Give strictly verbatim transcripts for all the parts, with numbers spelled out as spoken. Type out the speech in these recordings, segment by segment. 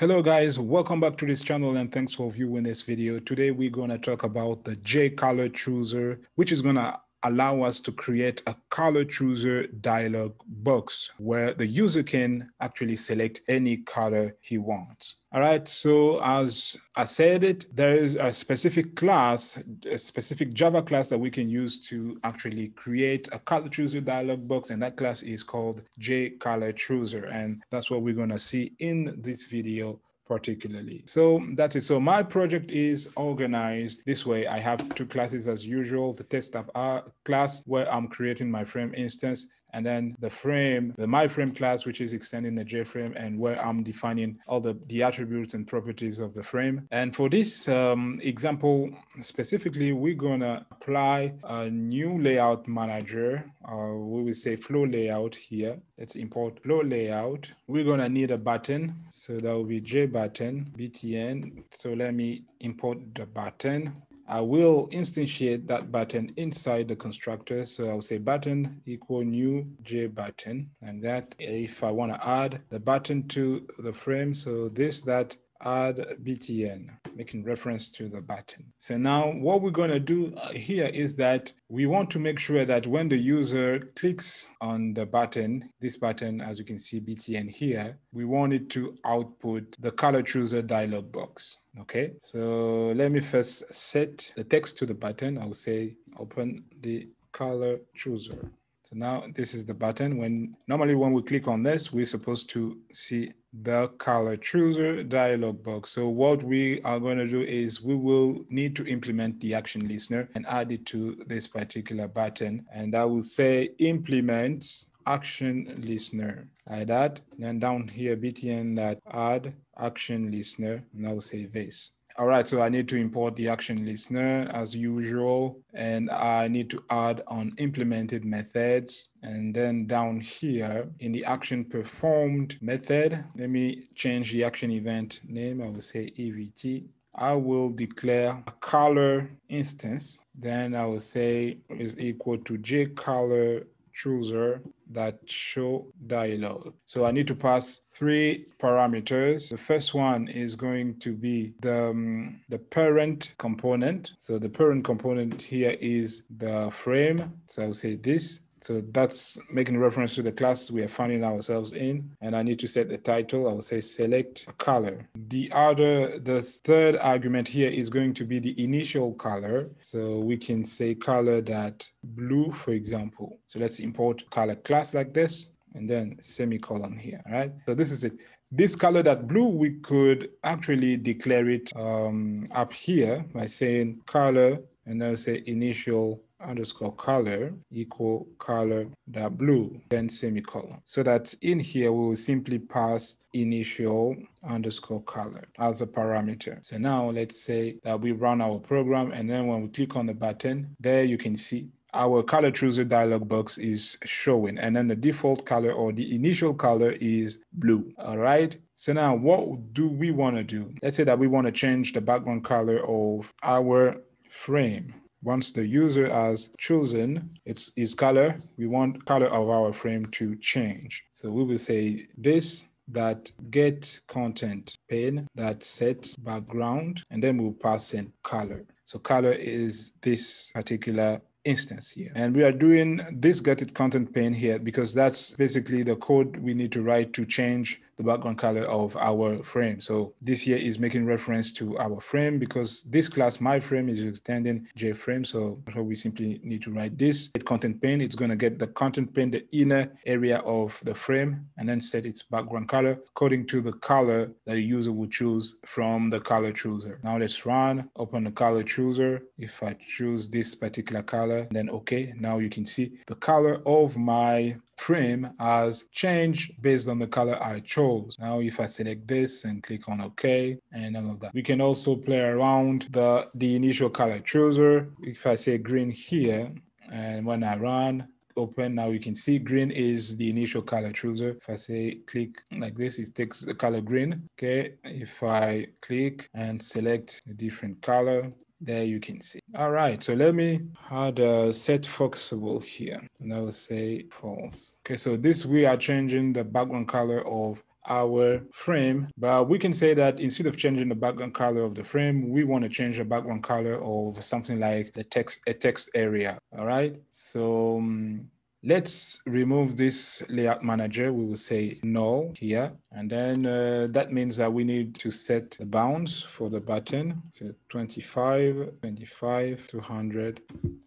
Hello guys, welcome back to this channel and thanks for viewing this video. Today we're going to talk about the JColorChooser, which is going to allow us to create a color chooser dialog box where the user can actually select any color he wants. All right, so as I said it, there is a specific class, a specific Java class that we can use to actually create a color chooser dialog box, and that class is called JColorChooser, and that's what we're gonna see in this video particularly. So that's it. So my project is organized this way. I have two classes as usual, the test app class where I'm creating my frame instance, and then the frame, the MyFrame class, which is extending the JFrame and where I'm defining all the, the attributes and properties of the frame. And for this um, example, specifically, we're gonna apply a new layout manager. Uh, we will say flow layout here. Let's import flow layout. We're gonna need a button. So that will be JButton, B T N. So let me import the button. I will instantiate that button inside the constructor. So I'll say button equal new JButton. And that if I want to add the button to the frame, so this, that add B T N, making reference to the button. So now what we're going to do here is that we want to make sure that when the user clicks on the button, this button, as you can see B T N here, we want it to output the color chooser dialog box. Okay, so let me first set the text to the button. I'll say open the color chooser. So now this is the button. When normally when we click on this, we're supposed to see the color chooser dialog box. So what we are going to do is we will need to implement the action listener and add it to this particular button. And I will say implement action listener like that. Then down here, B T N that add action listener. Now say this. All right, so I need to import the action listener as usual, and I need to add on implemented methods. And then down here in the action performed method, let me change the action event name. I will say E V T. I will declare a color instance. Then I will say is equal to JColor chooser that show dialog. So I need to pass three parameters. The first one is going to be the, um, the parent component. So the parent component here is the frame. So I will say this. So that's making reference to the class we are finding ourselves in. And I need to set the title. I will say select a color. The other, the third argument here is going to be the initial color. So we can say color that blue, for example. So let's import color class like this and then semicolon here, all right? So this is it. This color that blue, we could actually declare it um, up here by saying color and then say initial underscore color equal color dot blue, then semicolon. So that in here, we will simply pass initial underscore color as a parameter. So now let's say that we run our program, and then when we click on the button, there you can see our color chooser dialog box is showing, and then the default color or the initial color is blue. All right. So now what do we want to do? Let's say that we want to change the background color of our frame. Once the user has chosen its, its color, we want color of our frame to change. So we will say this, that get content pane, that set background, and then we'll pass in color. So color is this particular instance here. And we are doing this getted content pane here because that's basically the code we need to write to change the background color of our frame. So this here is making reference to our frame because this class MyFrame is extending JFrame. So we simply need to write this content pane. It's going to get the content pane, the inner area of the frame, and then set its background color according to the color that the user will choose from the color chooser. Now let's run, open the color chooser. If I choose this particular color, then okay. Now you can see the color of my frame has changed based on the color I chose. Now, if I select this and click on OK and all of that, we can also play around the, the initial color chooser. If I say green here, and when I run, open, now you can see green is the initial color chooser. If I say click like this, it takes the color green. Okay, if I click and select a different color, there you can see. All right, so let me add a set foxable here, and I will say false. Okay, so this we are changing the background color of our frame, but we can say that instead of changing the background color of the frame, we want to change the background color of something like the text, a text area. All right. So um, let's remove this layout manager. We will say null here. And then uh, that means that we need to set the bounds for the button. So twenty-five, twenty-five, two hundred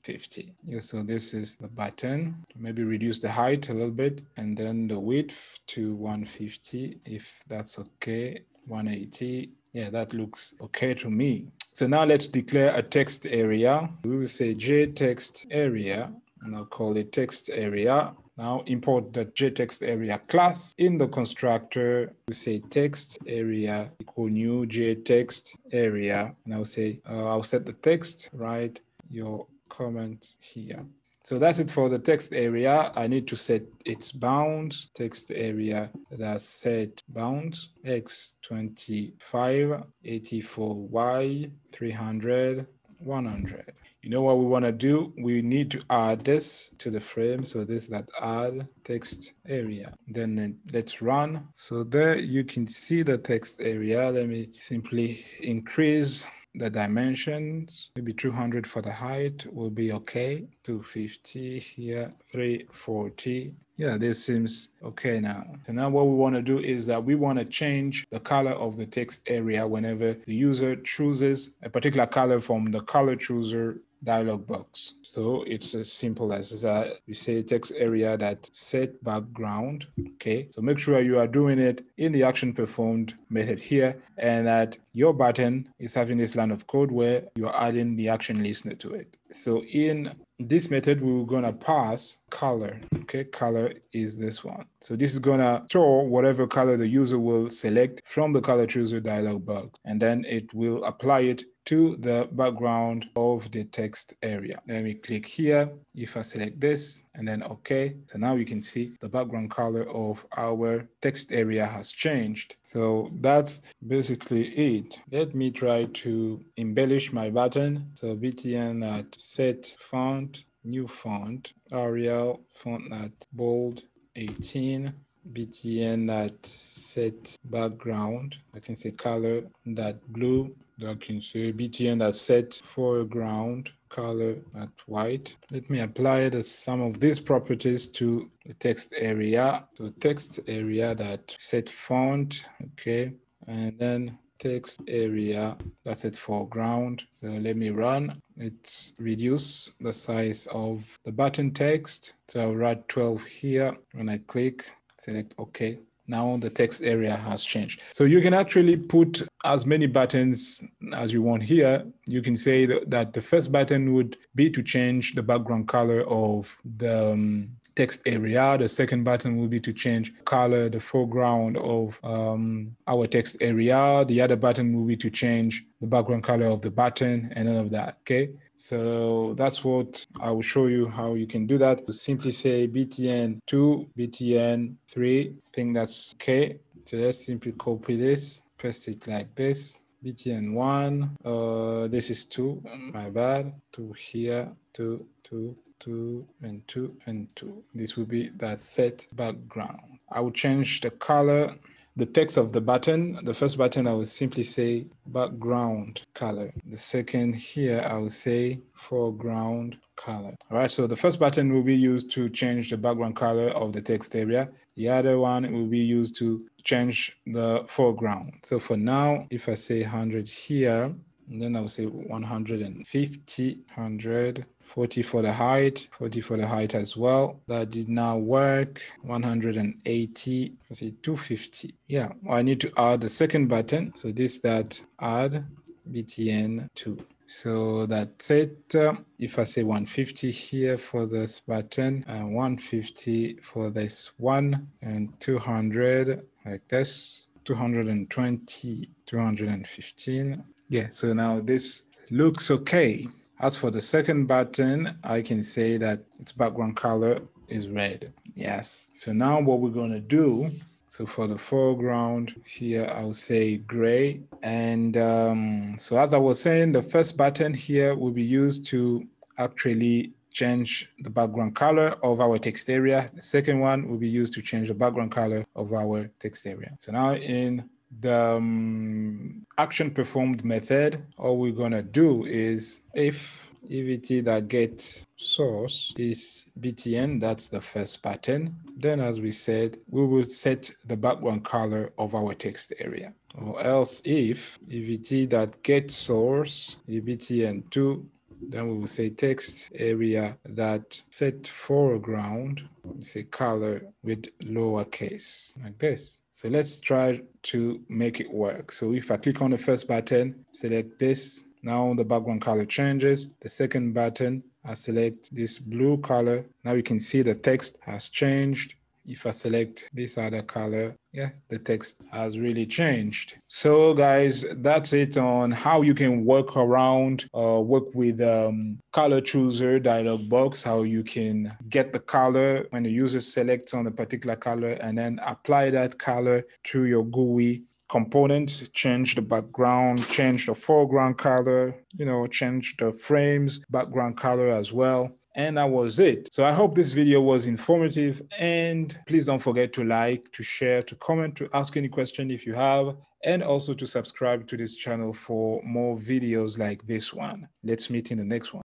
fifty. Yeah, so this is the button. Maybe reduce the height a little bit and then the width to one fifty, if that's okay, one eighty. Yeah, that looks okay to me. So now let's declare a text area. We will say JTextArea. And I'll call it text area. Now import the JTextArea class. In the constructor, we say text area equal new JTextArea. And I'll say, uh, I'll set the text, write your comment here. So that's it for the text area. I need to set its bounds. Text area that set bounds x twenty-five, eighty-four, y three hundred, one hundred. You know what we want to do? We need to add this to the frame. So this that add text area. Then let's run. So there you can see the text area. Let me simply increase the dimensions. Maybe two hundred for the height will be okay. two fifty here, three forty. Yeah, this seems okay now. So now what we want to do is that we want to change the color of the text area whenever the user chooses a particular color from the color chooser dialog box. So it's as simple as that. We say text area that set background. Okay, so make sure you are doing it in the action performed method here, and that your button is having this line of code where you are adding the action listener to it. So in this method, we we're going to pass color. Okay, color is this one. So this is going to store whatever color the user will select from the color chooser dialog box, and then it will apply it to the background of the text area. Let me click here. If I select this and then okay. So now you can see the background color of our text area has changed. So that's basically it. Let me try to embellish my button. So btn at set font, new font, Arial font at bold eighteen, btn at set background. I can say color that blue. I can say btn that set foreground, color at white. Let me apply the, some of these properties to the text area. So text area that set font, okay, and then text area that set foreground. So let me run. Let's reduce the size of the button text. So I'll write twelve here. When I click, select okay. Now the text area has changed. So you can actually put as many buttons as you want here. You can say that the first button would be to change the background color of the um, text area. The second button will be to change color, the foreground of um, our text area. The other button will be to change the background color of the button and all of that, okay? So that's what I will show you how you can do that. We'll simply say btn two, btn three, I think that's okay. So let's simply copy this, paste it like this. btn one, uh, this is two, my bad, two here, two, two, two, and two, and two. This will be that set background. I will change the color, the text of the button. The first button, I will simply say background color. The second here, I will say foreground color. All right, so the first button will be used to change the background color of the text area. The other one will be used to change the foreground. So for now, if I say one hundred here, and then I will say one hundred fifty, one hundred, forty for the height, forty for the height as well. That did not work. one hundred eighty, I say two fifty. Yeah, I need to add the second button. So this that add B T N two. So that's it. If I say one fifty here for this button, and one fifty for this one, and two hundred like this, two hundred twenty, two hundred fifteen. Yeah, so now this looks okay. As for the second button, I can say that its background color is red. Yes. So now what we're going to do, so for the foreground here, I'll say gray. And um, so as I was saying, the first button here will be used to actually change the background color of our text area. The second one will be used to change the background color of our text area. So now in the um, action performed method, all we're going to do is if evt.get source is btn, that's the first pattern. Then as we said, we will set the background color of our text area. Or else if evt.get source is btn two, then we will say text area that set foreground, say color with lowercase like this. So let's try to make it work. So if I click on the first button, select this, now the background color changes. The second button, I select this blue color. Now you can see the text has changed. If I select this other color, yeah, the text has really changed. So guys, that's it on how you can work around or uh, work with um, color chooser dialog box, how you can get the color when the user selects on a particular color and then apply that color to your G U I components, change the background, change the foreground color, you know, change the frames, background color as well. And that was it. So I hope this video was informative, and please don't forget to like, to share, to comment, to ask any question if you have, and also to subscribe to this channel for more videos like this one. Let's meet in the next one.